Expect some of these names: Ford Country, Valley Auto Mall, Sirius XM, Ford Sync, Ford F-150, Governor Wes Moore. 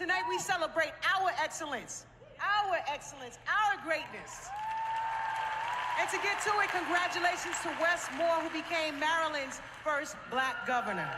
Tonight we celebrate our excellence, our greatness. And to get to it, congratulations to Wes Moore, who became Maryland's first black governor.